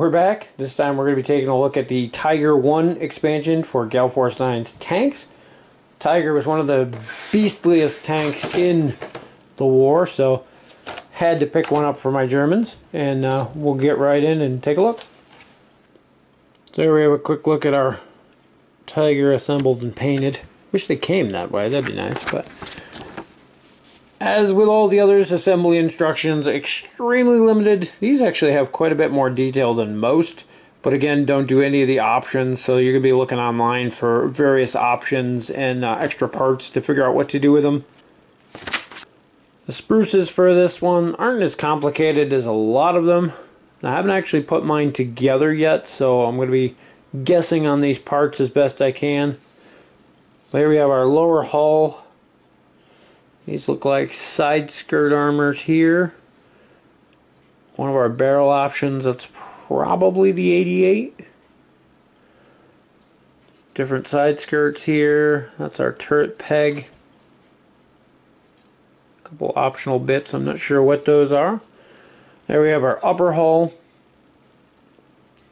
We're back. This time we're going to be taking a look at the Tiger I expansion for Gale Force 9's tanks. Tiger was one of the beastliest tanks in the war, so had to pick one up for my Germans, and we'll get right in and take a look. So here we have a quick look at our Tiger assembled and painted. Wish they came that way, that'd be nice, but as with all the others, assembly instructions extremely limited. These actually have quite a bit more detail than most, but again, don't do any of the options, so you're going to be looking online for various options and extra parts to figure out what to do with them. The spruces for this one aren't as complicated as a lot of them. I haven't actually put mine together yet, so I'm going to be guessing on these parts as best I can. There we have our lower hull. These look like side skirt armors here. One of our barrel options, that's probably the 88. Different side skirts here. That's our turret peg. A couple optional bits, I'm not sure what those are. There we have our upper hull,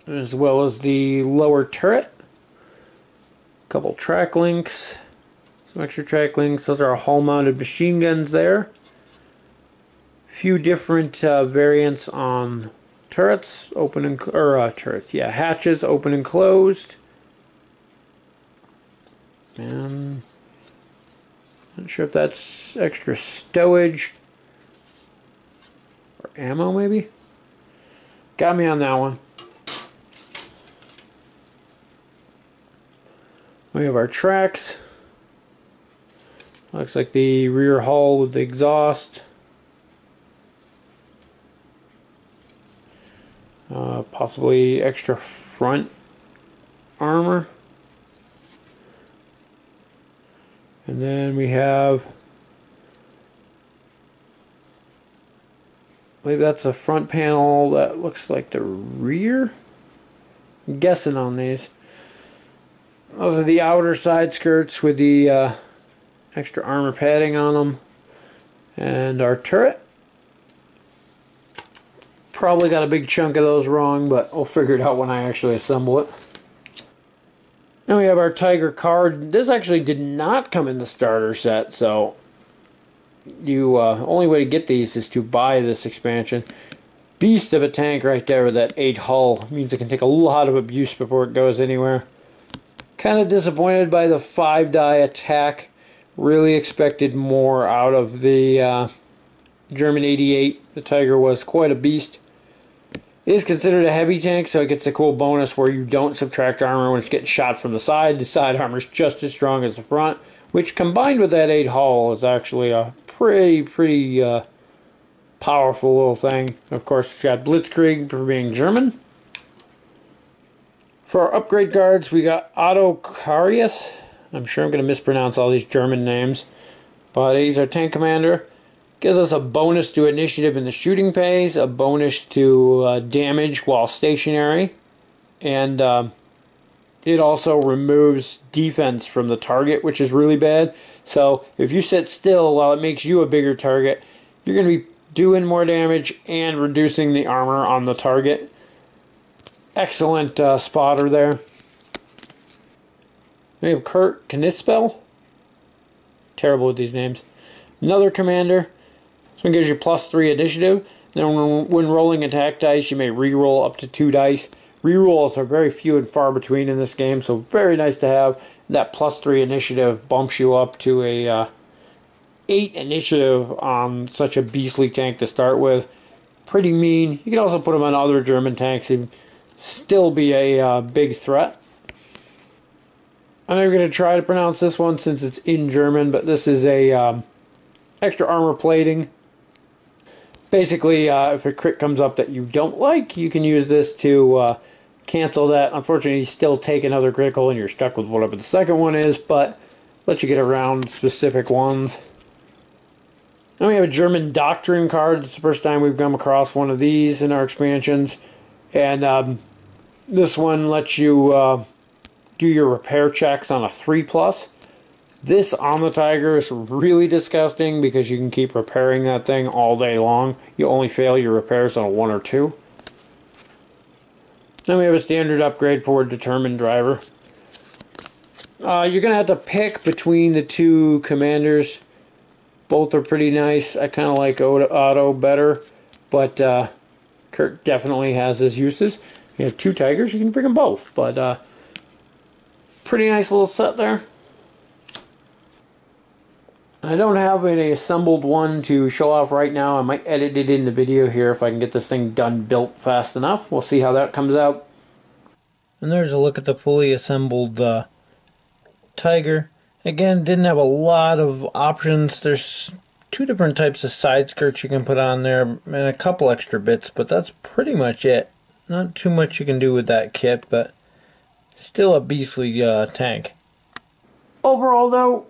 as well as the lower turret. A couple track links. Some extra track links, those are our hull mounted machine guns there. A few different variants on turrets, open and hatches, open and closed. And not sure if that's extra stowage or ammo maybe. Got me on that one. We have our tracks. Looks like the rear hull with the exhaust. Possibly extra front armor. And then we have, I believe that's a front panel that looks like the rear. I'm guessing on these. Those are the outer side skirts with the extra armor padding on them, and our turret. Probably got a big chunk of those wrong, but I'll figure it out when I actually assemble it. Then we have our Tiger card. This actually did not come in the starter set, so you only way to get these is to buy this expansion. Beast of a tank right there with that 8 hull. It means it can take a lot of abuse before it goes anywhere. Kind of disappointed by the 5-die attack. Really expected more out of the German 88. The Tiger was quite a beast. It is considered a heavy tank, so it gets a cool bonus where you don't subtract armor when it's getting shot from the side. The side armor is just as strong as the front, which combined with that 8 hull is actually a pretty powerful little thing. Of course, it's got Blitzkrieg for being German. For our upgrade guards, we got Otto Carius. I'm sure I'm going to mispronounce all these German names, but he's our tank commander. Gives us a bonus to initiative in the shooting phase, a bonus to damage while stationary, and it also removes defense from the target, which is really bad. So if you sit still while it makes you a bigger target, you're going to be doing more damage and reducing the armor on the target. Excellent spotter there. We have Kurt Knispel. Terrible with these names. Another commander. This one gives you +3 initiative. Then when rolling attack dice, you may re-roll up to 2 dice. Re-rolls are very few and far between in this game, so very nice to have. That +3 initiative bumps you up to a 8 initiative on such a beastly tank to start with. Pretty mean. You can also put them on other German tanks and still be a big threat. I'm not going to try to pronounce this one since it's in German, but this is a extra armor plating. Basically, if a crit comes up that you don't like, you can use this to cancel that. Unfortunately, you still take another critical and you're stuck with whatever the second one is, but let you get around specific ones. Then we have a German Doctrine card. It's the first time we've come across one of these in our expansions. And this one lets you do your repair checks on a 3+. This on the Tiger is really disgusting because you can keep repairing that thing all day long. You only fail your repairs on a 1 or 2. Then we have a standard upgrade for a determined driver. You're going to have to pick between the two commanders. Both are pretty nice. I kind of like Otto better, but Kurt definitely has his uses. You have two Tigers, you can bring them both, but pretty nice little set there. I don't have an assembled one to show off right now. I might edit it in the video here if I can get this thing done built fast enough. We'll see how that comes out. And there's a look at the fully assembled Tiger. Again, didn't have a lot of options. There's two different types of side skirts you can put on there and a couple extra bits, but that's pretty much it. Not too much you can do with that kit, but still a beastly tank. Overall though,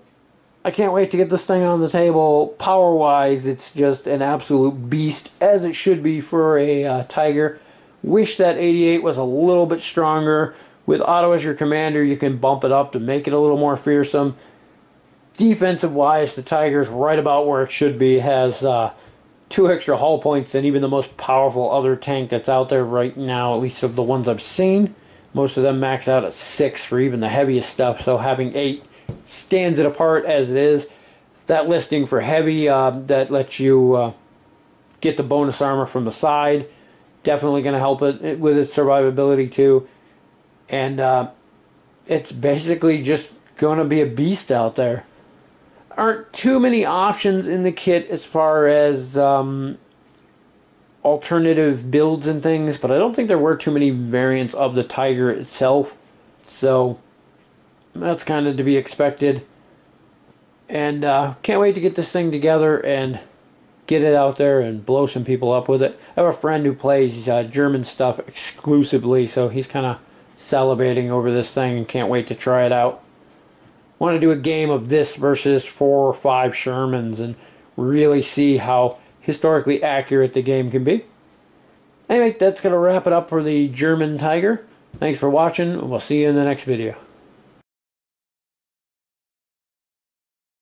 I can't wait to get this thing on the table. Power-wise, it's just an absolute beast, as it should be for a Tiger. Wish that 88 was a little bit stronger. With Otto as your commander, you can bump it up to make it a little more fearsome. Defensive-wise, the Tiger's right about where it should be. It has 2 extra hull points than even the most powerful other tank that's out there right now, at least of the ones I've seen. Most of them max out at 6 for even the heaviest stuff, so having 8 stands it apart as it is. That listing for heavy, that lets you get the bonus armor from the side. Definitely going to help it with its survivability too. And it's basically just going to be a beast out there. Aren't too many options in the kit as far as alternative builds and things, but I don't think there were too many variants of the Tiger itself. So that's kind of to be expected, and can't wait to get this thing together and get it out there and blow some people up with it. I have a friend who plays German stuff exclusively, so he's kind of salivating over this thing and can't wait to try it out. Want to do a game of this versus 4 or 5 Shermans and really see how historically accurate the game can be. Anyway, that's going to wrap it up for the German Tiger. Thanks for watching, and we'll see you in the next video.